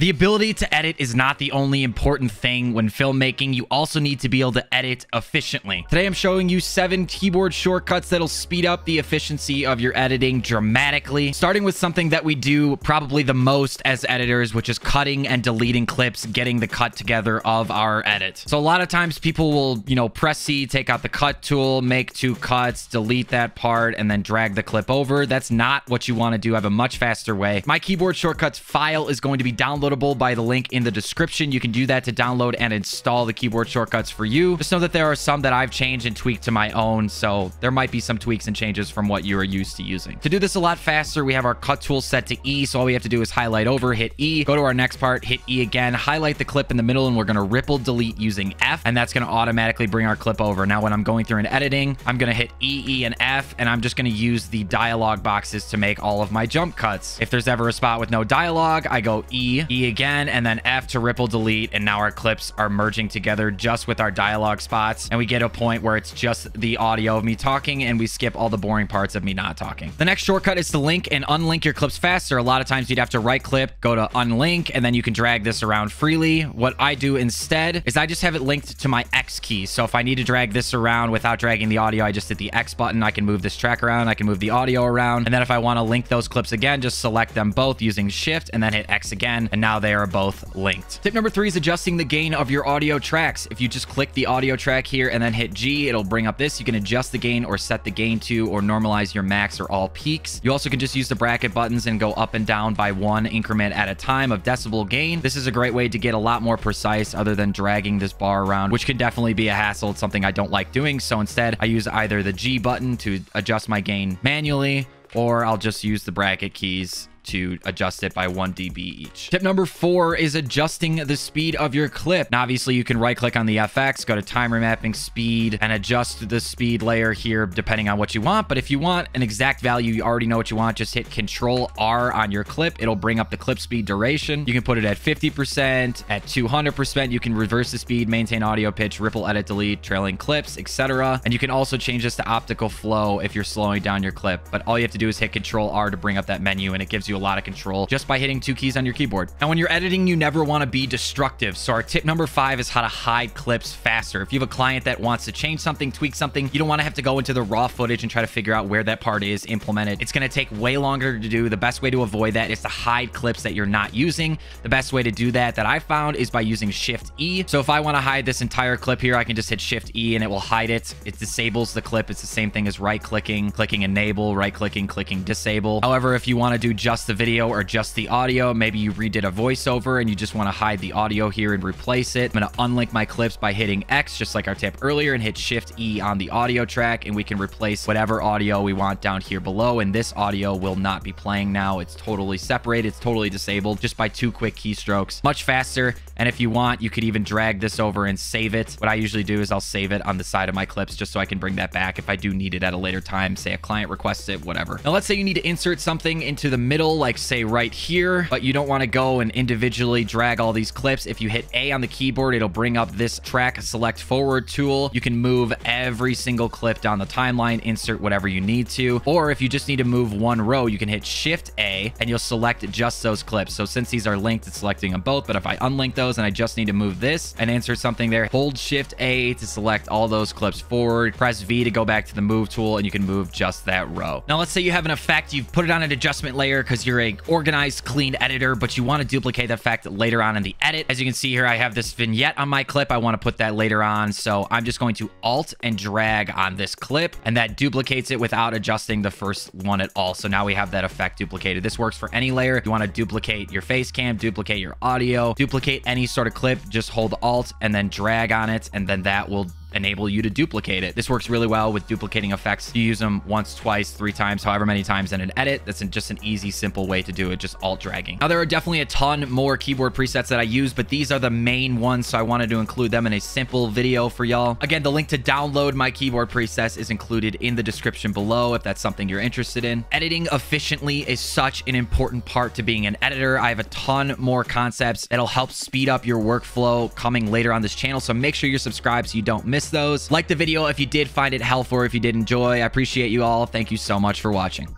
The ability to edit is not the only important thing when filmmaking. You also need to be able to edit efficiently. Today, I'm showing you 7 keyboard shortcuts that'll speed up the efficiency of your editing dramatically, starting with something that we do probably the most as editors, which is cutting and deleting clips, getting the cut together of our edit. So a lot of times people will, press C, take out the cut tool, make 2 cuts, delete that part, and then drag the clip over. That's not what you want to do. I have a much faster way. My keyboard shortcuts file is going to be downloaded by the link in the description. You can do that to download and install the keyboard shortcuts for you. Just know that there are some that I've changed and tweaked to my own, so there might be some tweaks and changes from what you are used to using. To do this a lot faster, we have our cut tool set to E, so all we have to do is highlight over, hit E, go to our next part, hit E again, highlight the clip in the middle, and we're going to ripple delete using F, and that's going to automatically bring our clip over. Now, when I'm going through and editing, I'm going to hit E, E, and F, and I'm just going to use the dialogue boxes to make all of my jump cuts. If there's ever a spot with no dialogue, I go E, E again, and then F to ripple delete, and now our clips are merging together just with our dialogue spots, and we get a point where it's just the audio of me talking, and we skip all the boring parts of me not talking. The next shortcut is to link and unlink your clips faster. A lot of times you'd have to right click, go to unlink, and then you can drag this around freely. What I do instead is I just have it linked to my X key, so if I need to drag this around without dragging the audio, I just hit the X button. I can move this track around, I can move the audio around, and then if I want to link those clips again, just select them both using shift and then hit X again, and now they are both linked. Tip number 3 is adjusting the gain of your audio tracks. If you just click the audio track here and then hit G, it'll bring up this. You can adjust the gain or set the gain to or normalize your max or all peaks. You also can just use the bracket buttons and go up and down by 1 increment at a time of decibel gain. This is a great way to get a lot more precise other than dragging this bar around, which can definitely be a hassle. It's something I don't like doing. So instead, I use either the G button to adjust my gain manually, or I'll just use the bracket keys to adjust it by 1 dB each. Tip number 4 is adjusting the speed of your clip. Now, obviously you can right click on the FX, go to timer mapping speed, and adjust the speed layer here depending on what you want. But if you want an exact value, you already know what you want, just hit Control R on your clip. It'll bring up the clip speed duration. You can put it at 50%, at 200%. You can reverse the speed, maintain audio pitch, ripple edit, delete, trailing clips, etc. And you can also change this to optical flow if you're slowing down your clip. But all you have to do is hit Control R to bring up that menu, and it gives you a lot of control just by hitting 2 keys on your keyboard. And when you're editing, you never want to be destructive. So our tip number 5 is how to hide clips faster. If you have a client that wants to change something, tweak something, you don't want to have to go into the raw footage and try to figure out where that part is, implement it. It's going to take way longer to do. The best way to avoid that is to hide clips that you're not using. The best way to do that I found is by using Shift E. So if I want to hide this entire clip here, I can just hit Shift E and it will hide it. It disables the clip. It's the same thing as right clicking, clicking enable, right clicking, clicking disable. However, if you want to do just the video or just the audio, maybe you redid a voiceover and you just want to hide the audio here and replace it, I'm going to unlink my clips by hitting X, just like our tip earlier, and hit Shift E on the audio track, and we can replace whatever audio we want down here below, and this audio will not be playing now. It's totally separated, it's totally disabled, just by 2 quick keystrokes. Much faster. And if you want, you could even drag this over and save it. What I usually do is I'll save it on the side of my clips just so I can bring that back if I do need it at a later time, say a client requests it, whatever. Now let's say you need to insert something into the middle, like say right here, but you don't want to go and individually drag all these clips. If you hit A on the keyboard, it'll bring up this track select forward tool. You can move every single clip down the timeline, insert whatever you need to, or if you just need to move 1 row, you can hit Shift A and you'll select just those clips. So since these are linked, it's selecting them both, but if I unlink those, and I just need to move this and insert something there, hold Shift A to select all those clips forward, press V to go back to the move tool, and you can move just that row. Now let's say you have an effect, you've put it on an adjustment layer because you're an organized, clean editor, but you want to duplicate that effect later on in the edit. As you can see here, I have this vignette on my clip. I want to put that later on, so I'm just going to Alt and drag on this clip, and that duplicates it without adjusting the first one at all. So now we have that effect duplicated. This works for any layer. You want to duplicate your face cam, duplicate your audio, duplicate any sort of clip, just hold Alt and then drag on it, and then that will enable you to duplicate it. This works really well with duplicating effects. You use them once, twice, 3 times, however many times in an edit. That's just an easy, simple way to do it, just alt dragging. Now, there are definitely a ton more keyboard presets that I use, but these are the main ones, so I wanted to include them in a simple video for y'all. Again, the link to download my keyboard presets is included in the description below if that's something you're interested in. Editing efficiently is such an important part to being an editor. I have a ton more concepts that'll help speed up your workflow coming later on this channel, so make sure you're subscribed so you don't miss those. Like the video if you did find it helpful, or if you did enjoy. I appreciate you all. Thank you so much for watching.